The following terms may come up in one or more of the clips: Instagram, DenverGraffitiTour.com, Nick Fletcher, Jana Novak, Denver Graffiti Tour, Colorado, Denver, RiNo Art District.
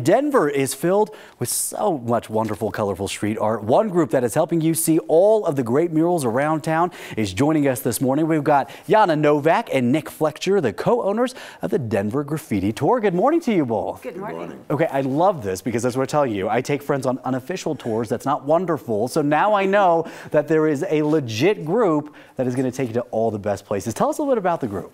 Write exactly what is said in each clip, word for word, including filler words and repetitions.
Denver is filled with so much wonderful, colorful street art. One group that is helping you see all of the great murals around town is joining us this morning. We've got Jana Novak and Nick Fletcher, the co-owners of the Denver Graffiti Tour. Good morning to you both. Good morning. Good morning. Okay, I love this because that's what I tell you. I take friends on unofficial tours. That's not wonderful. So now I know that there is a legit group that is going to take you to all the best places. Tell us a little bit about the group.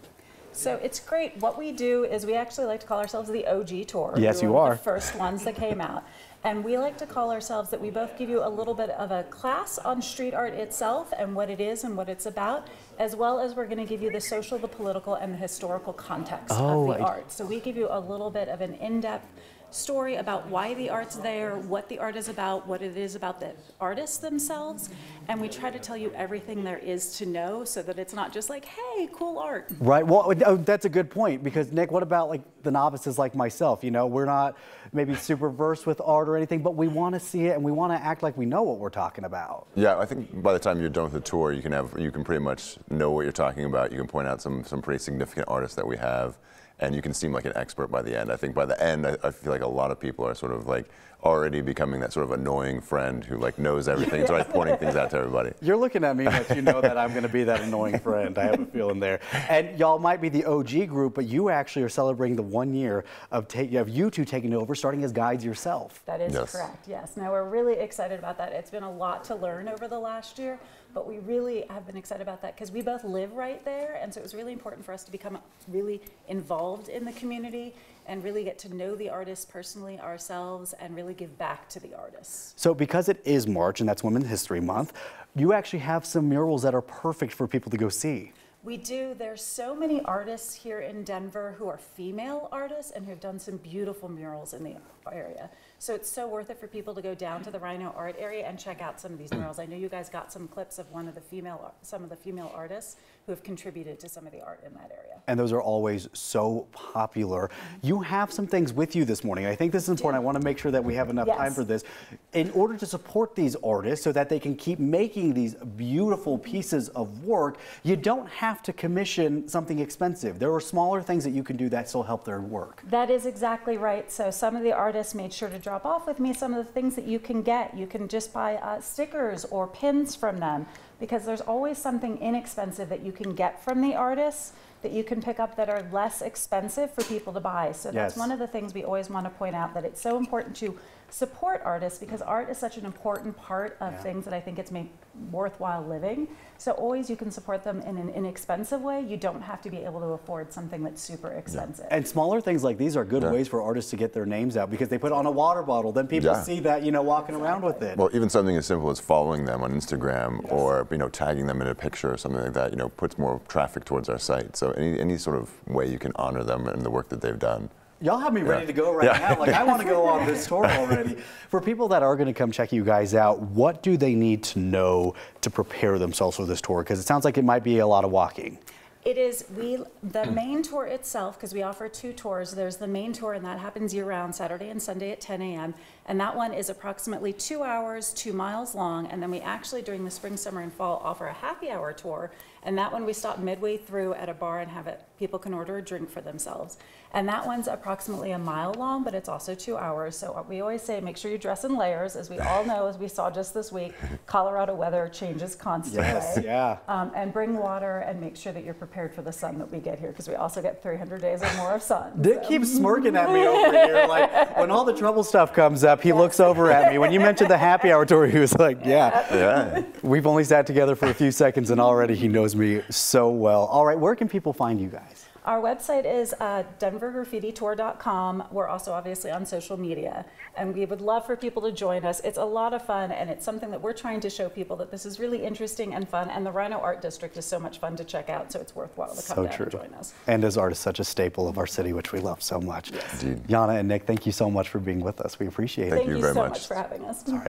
So it's great. What we do is we actually like to call ourselves the O G tour. Yes, we were you are. The first ones that came out. And we like to call ourselves that we both give you a little bit of a class on street art itself and what it is and what it's about, as well as we're going to give you the social, the political, and the historical context oh, of the I... art. So we give you a little bit of an in-depth story about why the art's there, what the art is about, what it is about the artists themselves, and we try to tell you everything there is to know so that it's not just like, hey, cool art. Right. Well, oh, that's a good point because, Nick, what about like the novices like myself? You know, we're not maybe super versed with art or anything, but we want to see it and we want to act like we know what we're talking about. Yeah, I think by the time you're done with the tour, you can have you can pretty much know what you're talking about. You can point out some some pretty significant artists that we have, and you can seem like an expert by the end. I think by the end, I, I feel like a lot of people are sort of like already becoming that sort of annoying friend who like knows everything, yeah. So like pointing things out to everybody. You're looking at me like you know that I'm going to be that annoying friend. I have a feeling there. And y'all might be the O G group, but you actually are celebrating the one year of, of you two taking over, starting as guides yourself. That is yes. correct, yes. Now we're really excited about that. It's been a lot to learn over the last year, but we really have been excited about that because we both live right there, and so it was really important for us to become really involved in the community and really get to know the artists personally ourselves and really give back to the artists. So because it is March and that's Women's History Month, you actually have some murals that are perfect for people to go see. We do. There's so many artists here in Denver who are female artists and who have done some beautiful murals in the area. So it's so worth it for people to go down to the RiNo Art area and check out some of these murals. I know you guys got some clips of one of the female, some of the female artists who have contributed to some of the art in that area. And those are always so popular. You have some things with you this morning. I think this is important. I want to make sure that we have enough yes. time for this. In order to support these artists so that they can keep making these beautiful pieces of work, you don't have to commission something expensive. There are smaller things that you can do that still help their work. That is exactly right. So some of the artists made sure to drop off with me some of the things that you can get. You can just buy uh, stickers or pins from them because there's always something inexpensive that you can get from the artists that you can pick up that are less expensive for people to buy. So that's yes. one of the things we always want to point out, that it's so important to support artists because art is such an important part of yeah. things that I think it's made worthwhile living. So always you can support them in an inexpensive way. You don't have to be able to afford something that's super expensive. Yeah. And smaller things like these are good yeah. ways for artists to get their names out because they put on a water bottle, then people yeah. see that, you know, walking exactly. around with it. Well, even something as simple as following them on Instagram yes. or, you know, tagging them in a picture or something like that, you know, puts more traffic towards our site. So any, any sort of way you can honor them and the work that they've done. Y'all have me yeah. ready to go right yeah. now. Like, I want to go on this tour already. For people that are going to come check you guys out, what do they need to know to prepare themselves for this tour? Because it sounds like it might be a lot of walking. It is. We the main tour itself, because we offer two tours. There's the main tour, and that happens year-round, Saturday and Sunday at ten A M And that one is approximately two hours, two miles long. And then we actually, during the spring, summer, and fall, offer a happy hour tour. And that one we stop midway through at a bar and have it. People can order a drink for themselves. And that one's approximately a mile long, but it's also two hours. So we always say, make sure you dress in layers, as we all know, as we saw just this week. Colorado weather changes constantly. Yes, yeah. Um, and bring water and make sure that you're prepared for the sun that we get here, because we also get three hundred days or more of sun. Dick so. keeps smirking at me over here. Like, when all the trouble stuff comes up, he yeah. looks over at me. When you mentioned the happy hour tour, he was like, yeah. yeah. We've only sat together for a few seconds, and already he knows me so well. All right, where can people find you guys? Our website is uh, Denver Graffiti Tour dot com. We're also obviously on social media, and we would love for people to join us. It's a lot of fun, and it's something that we're trying to show people that this is really interesting and fun, and the RiNo Art District is so much fun to check out, so it's worthwhile to come so down true. and join us. And as art is such a staple of our city, which we love so much. Yes. Jana and Nick, thank you so much for being with us. We appreciate it. Thank, thank you, you very so much. much for having us. All right.